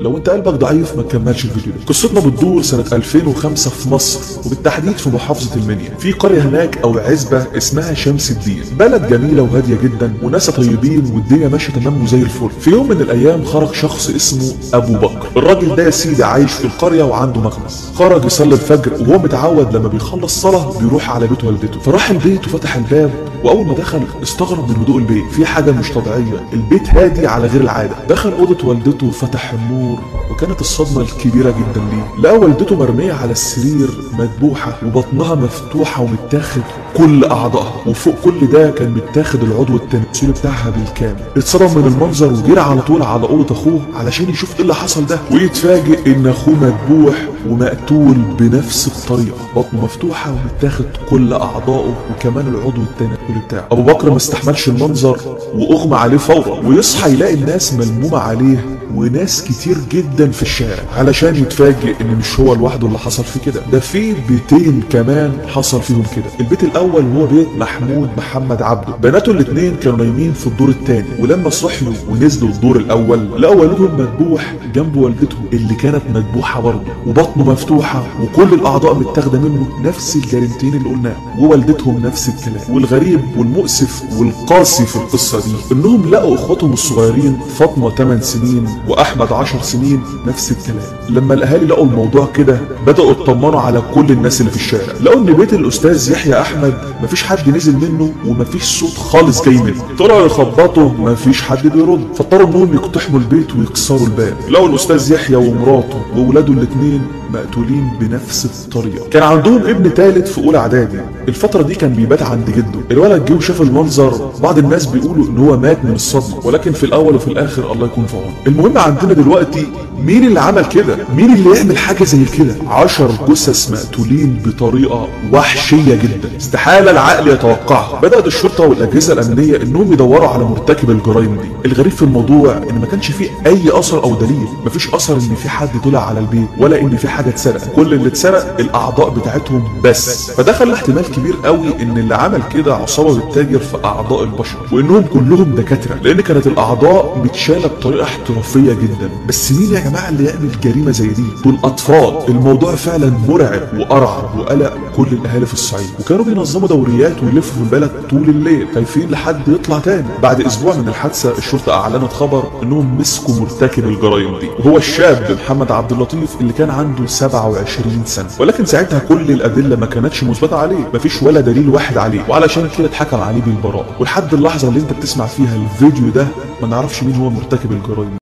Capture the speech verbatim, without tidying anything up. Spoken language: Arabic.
لو انت قلبك ضعيف ما تكملش الفيديو ده. قصتنا بتدور سنه ألفين وخمسة في مصر، وبالتحديد في محافظه المنيا، في قريه هناك او عزبه اسمها شمس الدين. بلد جميله وهاديه جدا وناس طيبين والدنيا ماشيه تمام وزي الفل. في يوم من الايام خرج شخص اسمه ابو بكر. الراجل ده يا سيدي عايش في القريه وعنده مخبز. خرج يصلي الفجر وهو متعود لما بيخلص صلاه بيروح على بيت والدته. فراح البيت وفتح الباب، واول ما دخل استغرب من هدوء البيت، في حاجه مش طبيعيه، البيت هادي على غير العاده. دخل اوضه والدته وفتح النور، وكانت الصدمه الكبيره جدا ليه. لقى والدته مرميه على السرير مذبوحه وبطنها مفتوحه ومتاخد كل اعضائها، وفوق كل ده كان متاخد العضو التناسلي بتاعها بالكامل. اتصدم من المنظر وجري على طول على اوضه اخوه علشان يشوف ايه اللي حصل ده، ويتفاجئ ان اخوه مذبوح ومقتول بنفس الطريقه، بطنه مفتوحه ومتاخد كل اعضائه وكمان العضو التناسلي بتاعه. ابو بكر ما استحملش المنظر واغمى عليه فورا، ويصحى يلاقي الناس ملمومه عليه وناس كتير جدا في الشارع، علشان يتفاجئ ان مش هو لوحده اللي حصل فيه كده، ده في بيتين كمان حصل فيهم كده. البيت الاول هو بيت محمود محمد عبده، بناته الاثنين كانوا نايمين في الدور الثاني، ولما صحيوا ونزلوا الدور الاول لقوا والدهم مذبوح جنب والدته اللي كانت مذبوحه برضه، وبطنه مفتوحه وكل الاعضاء متاخده منه، نفس الجريمتين اللي قلناه، ووالدتهم نفس الكلام. والغريب والمؤسف والقاسي في القصه دي انهم لقوا اخواتهم الصغيرين فاطمه ثمان سنين واحمد عشر سنين نفس الكلام. لما الاهالي لقوا الموضوع كده بداوا يطمنوا على كل الناس اللي في الشارع، لقوا ان بيت الاستاذ يحيى احمد مفيش حد نزل منه ومفيش صوت خالص جاي منه. طلعوا يخبطوا مفيش حد بيرد، فاضطروا انهم يقتحموا البيت ويكسروا الباب. لقوا الاستاذ يحيى ومراته واولاده الاثنين مقتولين بنفس الطريقه. كان عندهم ابن ثالث في اولى اعدادي، الفتره دي كان بيبات عند جده. الولد جه وشاف المنظر، بعض الناس بيقولوا ان هو مات من الصدمه، ولكن في الاول وفي الاخر الله يكون في عونه. المهم عندنا دلوقتي مين اللي عمل كده؟ مين اللي يعمل حاجه زي كده؟ عشر جثث مقتولين بطريقه وحشيه جدا استحاله العقل يتوقعها. بدات الشرطه والاجهزه الامنيه انهم يدوروا على مرتكب الجرائم دي. الغريب في الموضوع ان ما كانش فيه اي اثر او دليل، مفيش اثر ان في حد طلع على البيت ولا ان في حاجه اتسرق، كل اللي اتسرق الاعضاء بتاعتهم بس. فدخل احتمال كبير قوي ان اللي عمل كده عصابه بتتاجر في اعضاء البشر، وانهم كلهم دكاتره، لان كانت الاعضاء متشاله بطريقه احترافيه جدا. بس مين يا جماعه اللي يعمل جريمه زي دي؟ دول اطفال. الموضوع فعلا مرعب وارعب وقلق كل الاهالي في الصعيد، وكانوا بينظموا دوريات ويلفوا في البلد طول الليل خايفين لحد يطلع تاني. بعد اسبوع من الحادثه الشرطه اعلنت خبر انهم مسكوا مرتكب الجرائم دي، وهو الشاب محمد عبد اللطيف اللي كان عنده سبعة وعشرين سنة، ولكن ساعتها كل الادله ما كانتش مثبته عليه، مفيش ولا دليل واحد عليه، وعلشان كده اتحكم عليه بالبراءه. ولحد اللحظه اللي انت بتسمع فيها الفيديو ده ما نعرفش مين هو مرتكب الجرائم.